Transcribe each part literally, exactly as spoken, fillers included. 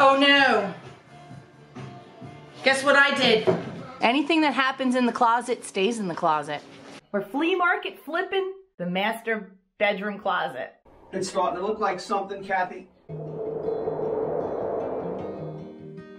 Oh no. Guess what I did? Anything that happens in the closet stays in the closet. We're flea market flipping the master bedroom closet. It's starting to look like something, Kathy.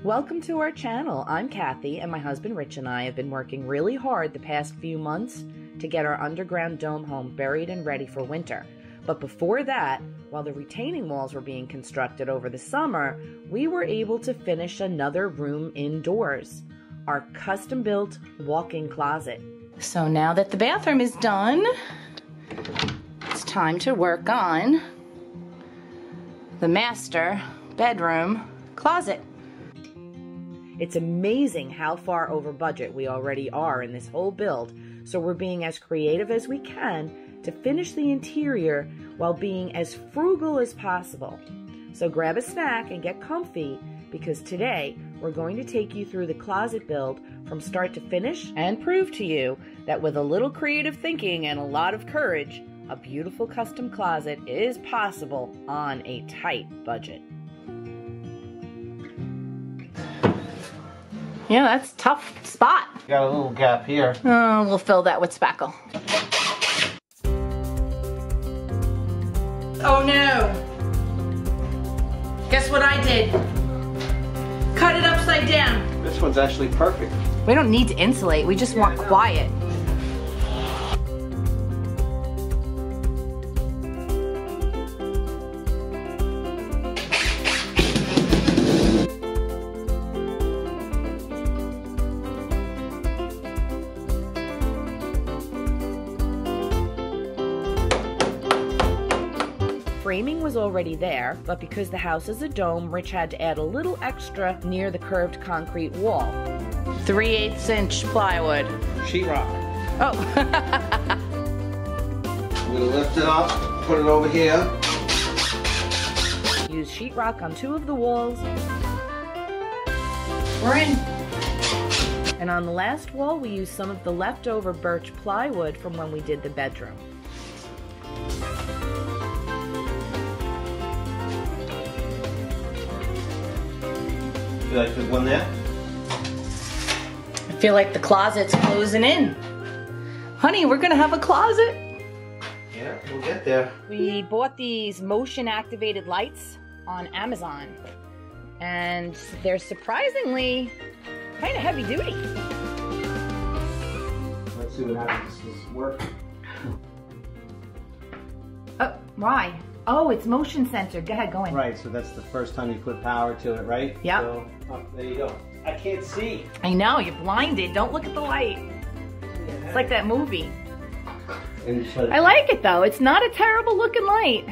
Welcome to our channel. I'm Kathy, and my husband Rich and I have been working really hard the past few months to get our underground dome home buried and ready for winter. But before that, while the retaining walls were being constructed over the summer, we were able to finish another room indoors, our custom-built walk-in closet. So now that the bathroom is done, it's time to work on the master bedroom closet. It's amazing how far over budget we already are in this whole build, so we're being as creative as we can to finish the interior while being as frugal as possible. So grab a snack and get comfy, because today we're going to take you through the closet build from start to finish and prove to you that with a little creative thinking and a lot of courage, a beautiful custom closet is possible on a tight budget. Yeah, that's a tough spot. Got a little gap here. Oh, we'll fill that with spackle. Oh no. Guess what I did? Cut it upside down. This one's actually perfect. We don't need to insulate, we just yeah, want quiet. Framing was already there, but because the house is a dome, Rich had to add a little extra near the curved concrete wall. three eighths inch plywood. Sheetrock. Oh. I'm gonna lift it up, put it over here. Use sheetrock on two of the walls. We're in. And on the last wall, we used some of the leftover birch plywood from when we did the bedroom. You like the one there? I feel like the closet's closing in. Honey, we're gonna have a closet? Yeah, we'll get there. We bought these motion-activated lights on Amazon, and they're surprisingly kind of heavy-duty. Let's see what happens. This is work. Oh, why? Oh, it's motion sensor. Go ahead, go in. Right, so that's the first time you put power to it, right? Yeah. So, oh, there you go. I can't see. I know, you're blinded. Don't look at the light. Yeah. It's like that movie. I like it though. It's not a terrible looking light.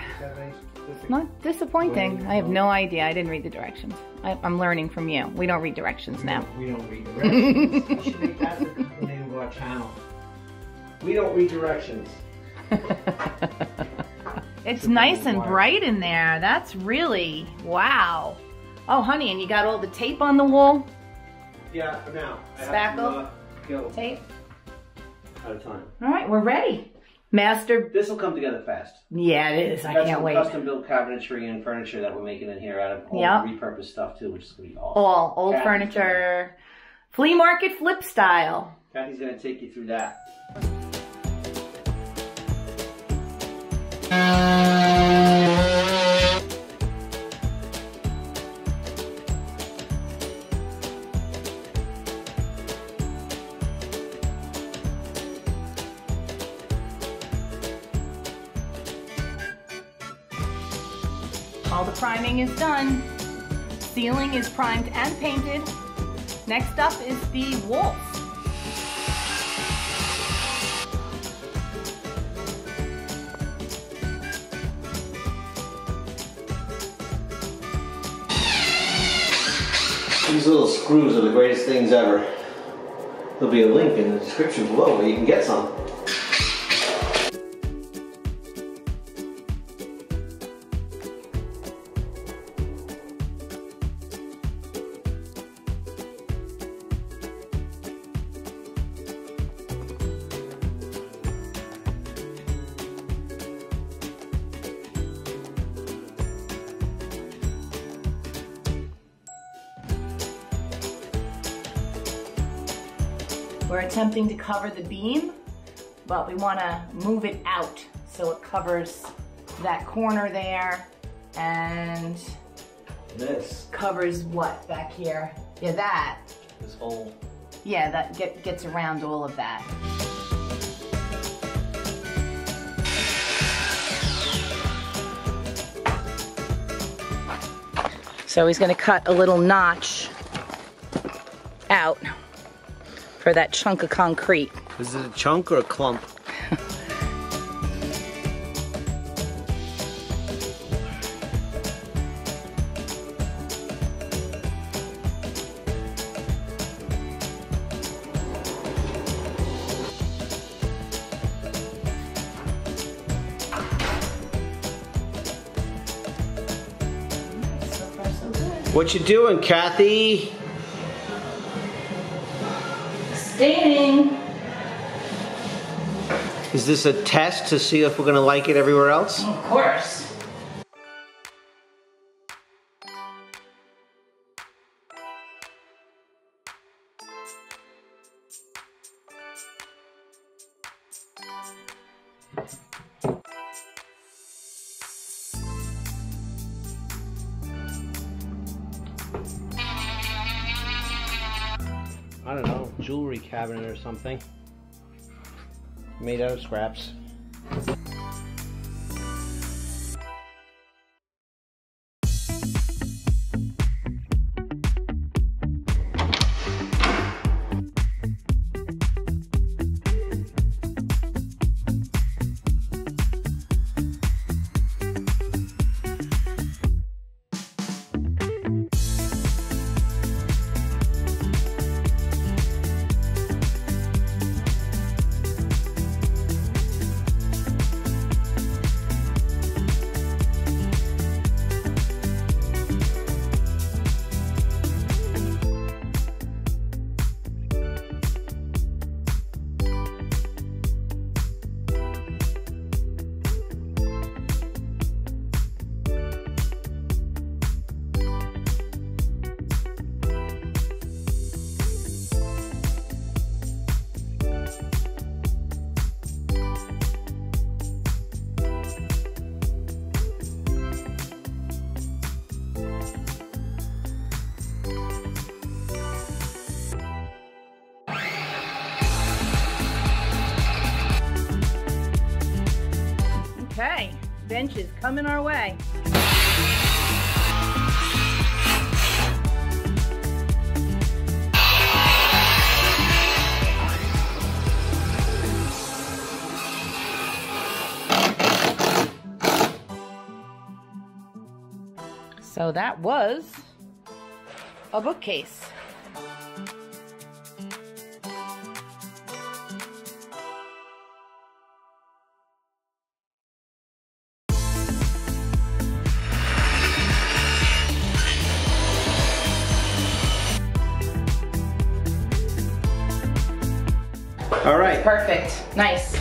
It's not disappointing. I have no idea. I didn't read the directions. I, I'm learning from you. We don't read directions now. We don't read directions. We should make that the name of our channel. We don't read directions. It's nice and bright in there. That's really, wow. Oh, honey, and you got all the tape on the wall? Yeah, for now. Spackle? Uh, tape? Out of time. All right, we're ready. Master. This will come together fast. Yeah, it is. I That's can't wait. Custom built cabinetry and furniture that we're making in here out of all yep. repurposed stuff, too, which is going to be awesome. All old Kathy's furniture, flea market flip style. Kathy's going to take you through that. All the priming is done. Ceiling is primed and painted. Next up is the walls. These little screws are the greatest things ever. There'll be a link in the description below where you can get some. We're attempting to cover the beam, but we want to move it out so it covers that corner there and this covers what back here? Yeah, that. This whole. Yeah, that get, gets around all of that. So he's going to cut a little notch out for that chunk of concrete. Is it a chunk or a clump? What you doing, Kathy? Staining. Is this a test to see if we're gonna like it everywhere else? Of course. I don't know, jewelry cabinet or something made out of scraps. Okay, bench is coming our way. So that was a bookcase. All right. Perfect. Nice.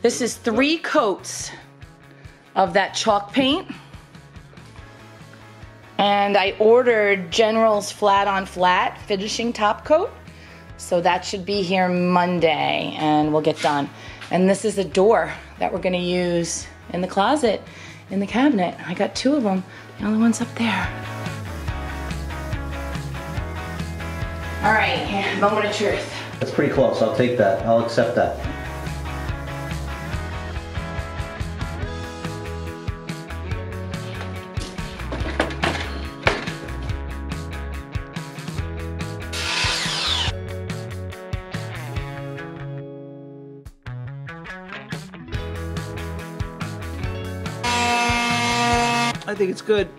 This is three coats of that chalk paint. And I ordered General's flat on flat finishing top coat. So that should be here Monday and we'll get done. And this is a door that we're gonna use in the closet, in the cabinet. I got two of them, the other one's up there. All right, moment of truth. That's pretty close, I'll take that, I'll accept that. I think it's good.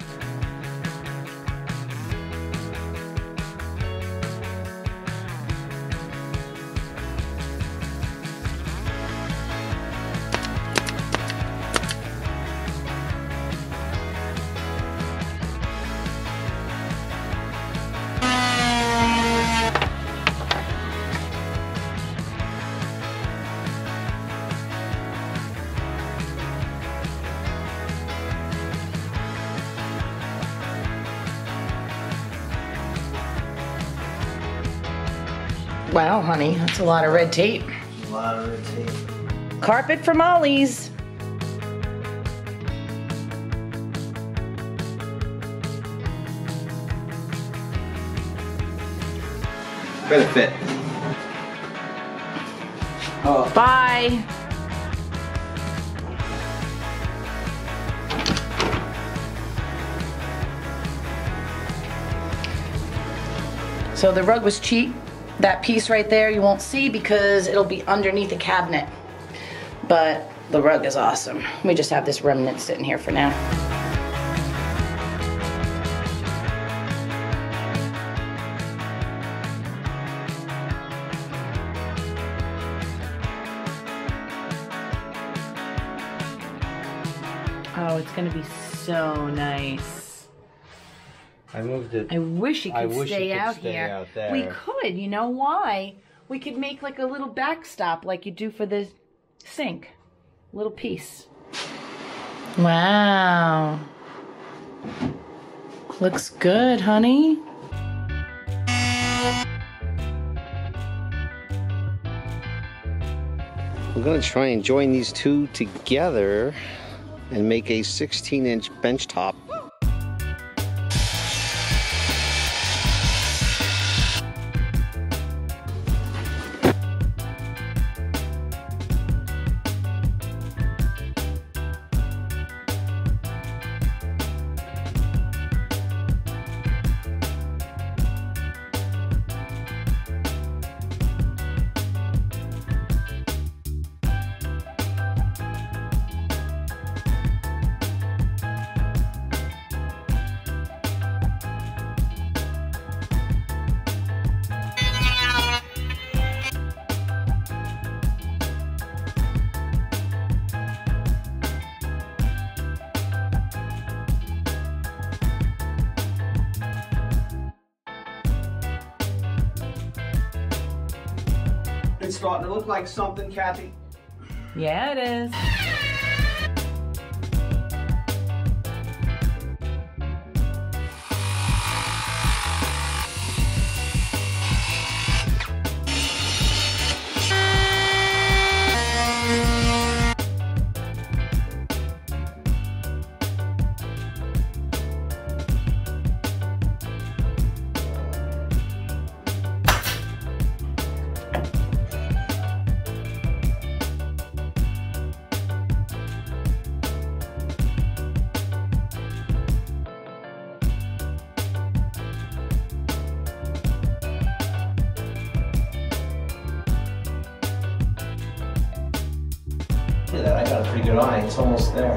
Wow, honey, that's a lot of red tape. A lot of red tape. Carpet from Ollie's. Where'd it fit? Oh. Bye. So the rug was cheap. That piece right there you won't see because it'll be underneath the cabinet. But the rug is awesome. We just have this remnant sitting here for now. Oh, it's gonna be so nice. I moved it. I wish you could stay out here. We could, you know why? We could make like a little backstop like you do for the sink. Little piece. Wow. Looks good, honey. I'm gonna try and join these two together and make a sixteen inch bench top. It's starting to look like something, Kathy. Yeah, it is. I got a pretty good eye, it's almost there.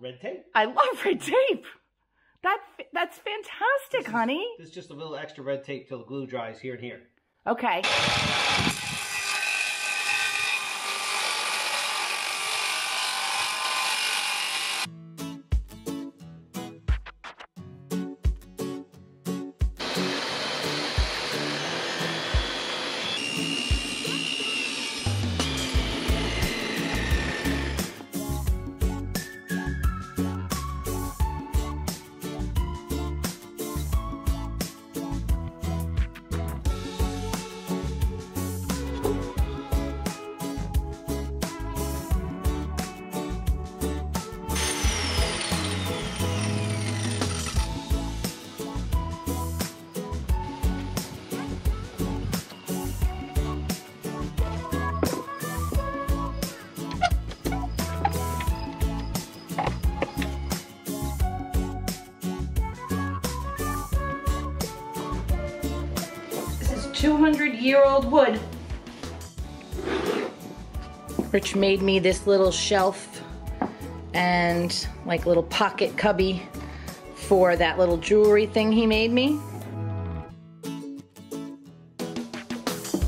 Red tape. I love red tape. That that's fantastic, this is, honey. There's just a little extra red tape till the glue dries here and here. Okay. two hundred year old wood, which made me this little shelf and like little pocket cubby for that little jewelry thing he made me.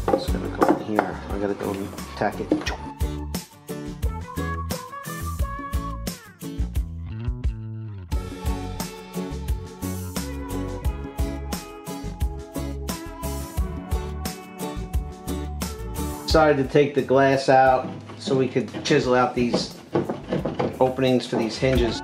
It's gonna go in here. I gotta go and tack it. Decided to take the glass out so we could chisel out these openings for these hinges.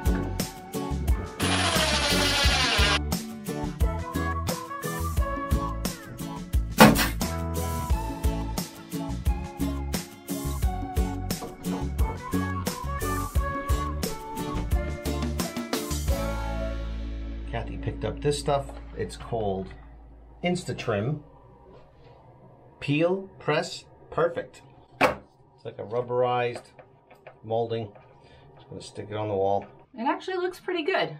Kathy picked up this stuff. It's called InstaTrim. Peel, press, perfect. It's like a rubberized molding. Just gonna stick it on the wall. It actually looks pretty good.